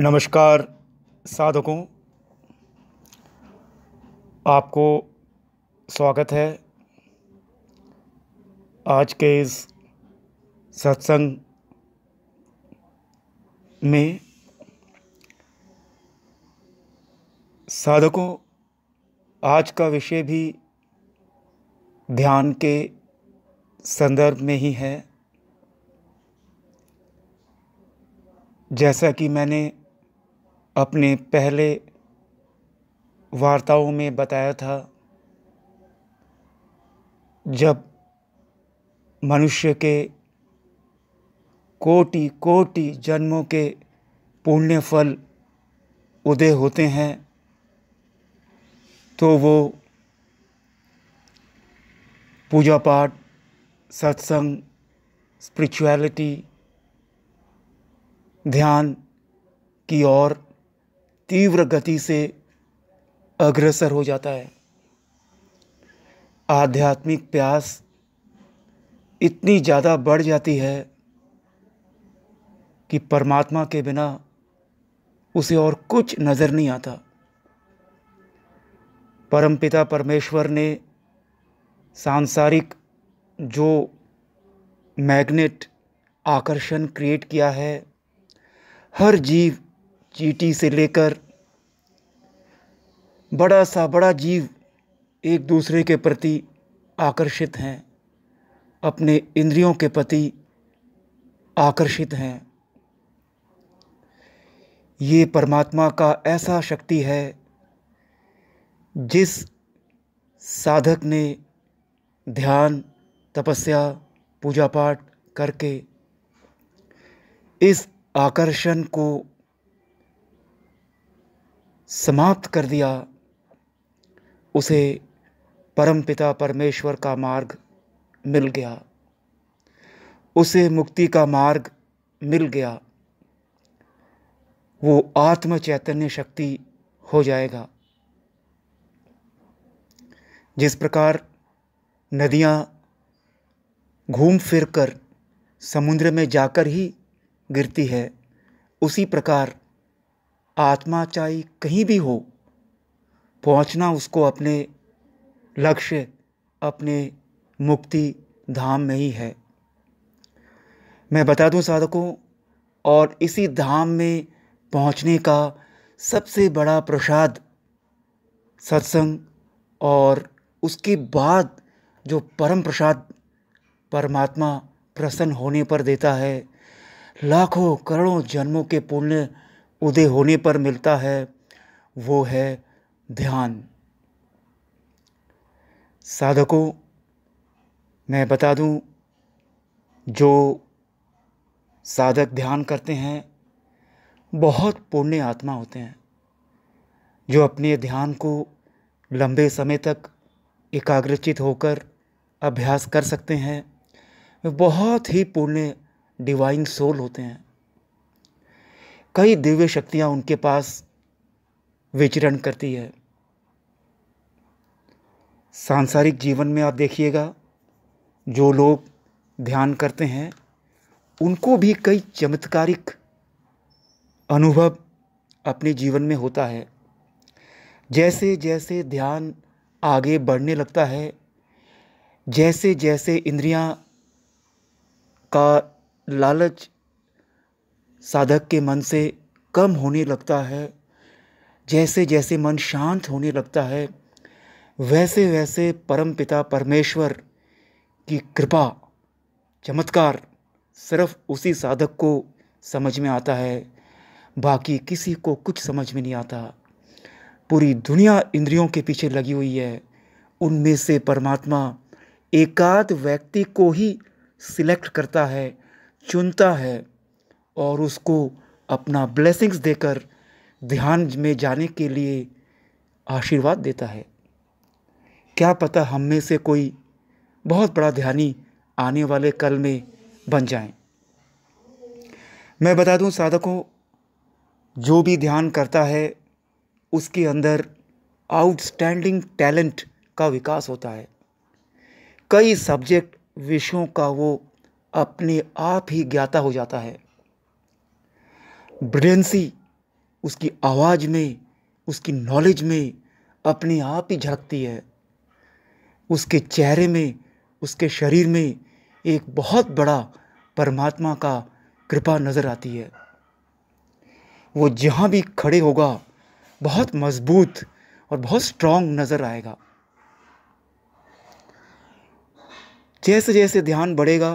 नमस्कार साधकों, आपको स्वागत है आज के इस सत्संग में। साधकों, आज का विषय भी ध्यान के संदर्भ में ही है। जैसा कि मैंने अपने पहले वार्ताओं में बताया था, जब मनुष्य के कोटि कोटि जन्मों के पुण्य फल उदय होते हैं तो वो पूजा पाठ, सत्संग, स्पिरिचुअलिटी, ध्यान की ओर तीव्र गति से अग्रसर हो जाता है। आध्यात्मिक प्यास इतनी ज़्यादा बढ़ जाती है कि परमात्मा के बिना उसे और कुछ नज़र नहीं आता। परमपिता परमेश्वर ने सांसारिक जो मैग्नेट आकर्षण क्रिएट किया है, हर जीव, चींटी से लेकर बड़ा सा बड़ा जीव, एक दूसरे के प्रति आकर्षित हैं, अपने इंद्रियों के प्रति आकर्षित हैं। ये परमात्मा का ऐसा शक्ति है, जिस साधक ने ध्यान, तपस्या, पूजा पाठ करके इस आकर्षण को समाप्त कर दिया, उसे परमपिता परमेश्वर का मार्ग मिल गया, उसे मुक्ति का मार्ग मिल गया। वो आत्म चैतन्य शक्ति हो जाएगा। जिस प्रकार नदियाँ घूम फिरकर समुद्र में जाकर ही गिरती है, उसी प्रकार आत्मा चाहे कहीं भी हो, पहुंचना उसको अपने लक्ष्य, अपने मुक्ति धाम में ही है। मैं बता दूं साधकों, और इसी धाम में पहुंचने का सबसे बड़ा प्रसाद सत्संग और उसके बाद जो परम प्रसाद परमात्मा प्रसन्न होने पर देता है, लाखों करोड़ों जन्मों के पुण्य उदय होने पर मिलता है, वो है ध्यान। साधकों, मैं बता दूं, जो साधक ध्यान करते हैं बहुत पुण्य आत्मा होते हैं। जो अपने ध्यान को लंबे समय तक एकाग्रचित होकर अभ्यास कर सकते हैं, वे बहुत ही पुण्य डिवाइन सोल होते हैं। कई दिव्य शक्तियां उनके पास विचरण करती है। सांसारिक जीवन में आप देखिएगा, जो लोग ध्यान करते हैं उनको भी कई चमत्कारिक अनुभव अपने जीवन में होता है। जैसे जैसे ध्यान आगे बढ़ने लगता है, जैसे जैसे इंद्रियां का लालच साधक के मन से कम होने लगता है, जैसे जैसे मन शांत होने लगता है, वैसे वैसे परमपिता परमेश्वर की कृपा, चमत्कार सिर्फ उसी साधक को समझ में आता है, बाकी किसी को कुछ समझ में नहीं आता। पूरी दुनिया इंद्रियों के पीछे लगी हुई है, उनमें से परमात्मा एकाध व्यक्ति को ही सिलेक्ट करता है, चुनता है और उसको अपना ब्लेसिंग्स देकर ध्यान में जाने के लिए आशीर्वाद देता है। क्या पता हम में से कोई बहुत बड़ा ध्यानी आने वाले कल में बन जाए। मैं बता दूं साधकों, जो भी ध्यान करता है उसके अंदर आउटस्टैंडिंग टैलेंट का विकास होता है। कई सब्जेक्ट विषयों का वो अपने आप ही ज्ञाता हो जाता है। ब्रिलियंसी उसकी आवाज़ में, उसकी नॉलेज में अपने आप ही झलकती है। उसके चेहरे में, उसके शरीर में एक बहुत बड़ा परमात्मा का कृपा नज़र आती है। वो जहाँ भी खड़े होगा बहुत मजबूत और बहुत स्ट्रॉन्ग नज़र आएगा। जैसे जैसे ध्यान बढ़ेगा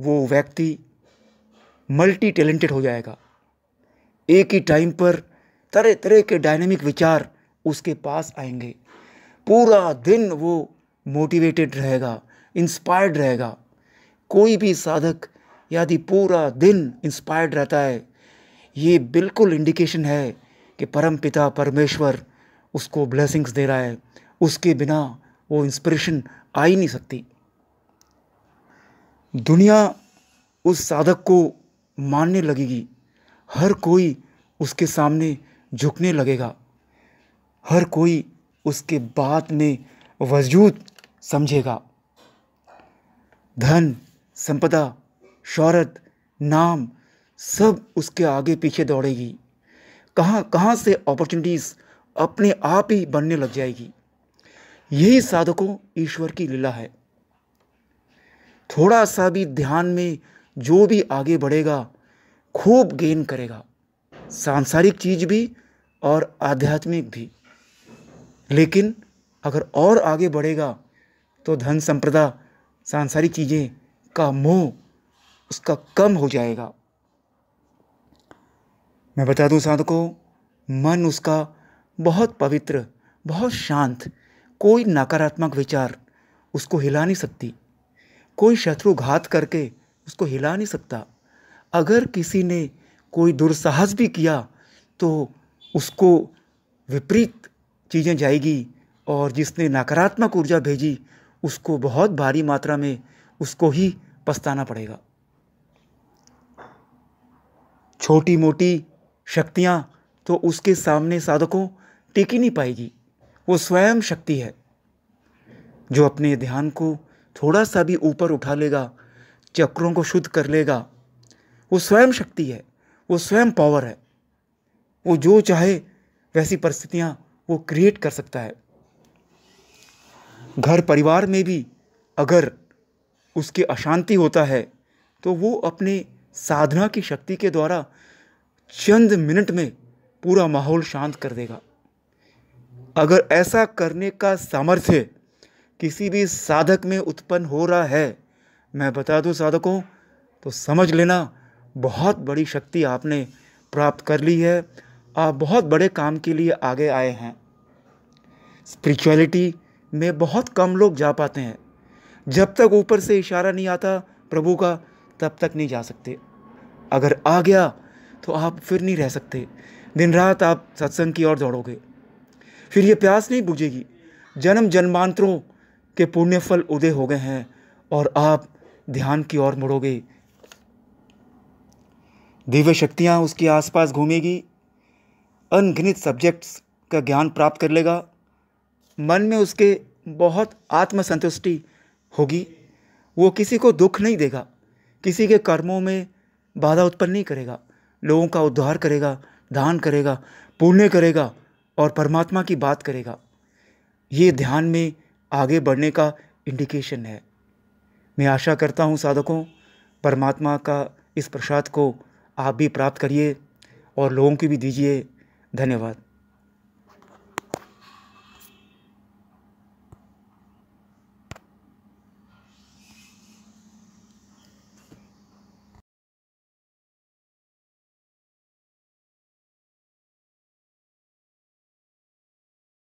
वो व्यक्ति मल्टी टैलेंटेड हो जाएगा। एक ही टाइम पर तरह तरह के डायनेमिक विचार उसके पास आएंगे। पूरा दिन वो मोटिवेटेड रहेगा, इंस्पायर्ड रहेगा। कोई भी साधक यदि पूरा दिन इंस्पायर्ड रहता है, ये बिल्कुल इंडिकेशन है कि परमपिता परमेश्वर उसको ब्लेसिंग्स दे रहा है। उसके बिना वो इंस्पिरेशन आ ही नहीं सकती। दुनिया उस साधक को मानने लगेगी, हर कोई उसके सामने झुकने लगेगा, हर कोई उसके बात में वजूद समझेगा। धन, संपदा, शौहरत, नाम सब उसके आगे पीछे दौड़ेगी। कहाँ कहाँ से अपॉर्चुनिटीज़ अपने आप ही बनने लग जाएगी। यही साधकों ईश्वर की लीला है। थोड़ा सा भी ध्यान में जो भी आगे बढ़ेगा खूब गेन करेगा, सांसारिक चीज भी और आध्यात्मिक भी। लेकिन अगर और आगे बढ़ेगा तो धन, संपदा, सांसारिक चीज़ें का मोह उसका कम हो जाएगा। मैं बता दूं साधकों, मन उसका बहुत पवित्र, बहुत शांत, कोई नकारात्मक विचार उसको हिला नहीं सकती, कोई शत्रु घात करके उसको हिला नहीं सकता। अगर किसी ने कोई दुर्साहस भी किया तो उसको विपरीत चीज़ें जाएगी और जिसने नकारात्मक ऊर्जा भेजी उसको बहुत भारी मात्रा में उसको ही पछताना पड़ेगा। छोटी मोटी शक्तियाँ तो उसके सामने साधकों टिक ही नहीं पाएगी। वो स्वयं शक्ति है जो अपने ध्यान को थोड़ा सा भी ऊपर उठा लेगा, चक्रों को शुद्ध कर लेगा। वो स्वयं शक्ति है, वो स्वयं पावर है। वो जो चाहे वैसी परिस्थितियाँ वो क्रिएट कर सकता है। घर परिवार में भी अगर उसकी अशांति होता है तो वो अपने साधना की शक्ति के द्वारा चंद मिनट में पूरा माहौल शांत कर देगा। अगर ऐसा करने का सामर्थ्य किसी भी साधक में उत्पन्न हो रहा है, मैं बता दूं साधकों, तो समझ लेना बहुत बड़ी शक्ति आपने प्राप्त कर ली है। आप बहुत बड़े काम के लिए आगे आए हैं। स्पिरिचुअलिटी में बहुत कम लोग जा पाते हैं। जब तक ऊपर से इशारा नहीं आता प्रभु का, तब तक नहीं जा सकते। अगर आ गया तो आप फिर नहीं रह सकते। दिन रात आप सत्संग की ओर दौड़ोगे, फिर ये प्यास नहीं बुझेगी। जन्म जन्मांतरों के पुण्यफल उदय हो गए हैं और आप ध्यान की ओर मुड़ोगे। दिव्य शक्तियाँ उसके आसपास घूमेगी, अनगिनत सब्जेक्ट्स का ज्ञान प्राप्त कर लेगा। मन में उसके बहुत आत्मसंतुष्टि होगी। वो किसी को दुख नहीं देगा, किसी के कर्मों में बाधा उत्पन्न नहीं करेगा, लोगों का उद्धार करेगा, दान करेगा, पुण्य करेगा और परमात्मा की बात करेगा। ये ध्यान में आगे बढ़ने का इंडिकेशन है। मैं आशा करता हूँ साधकों, परमात्मा का इस प्रसाद को आप भी प्राप्त करिए और लोगों को भी दीजिए। धन्यवाद।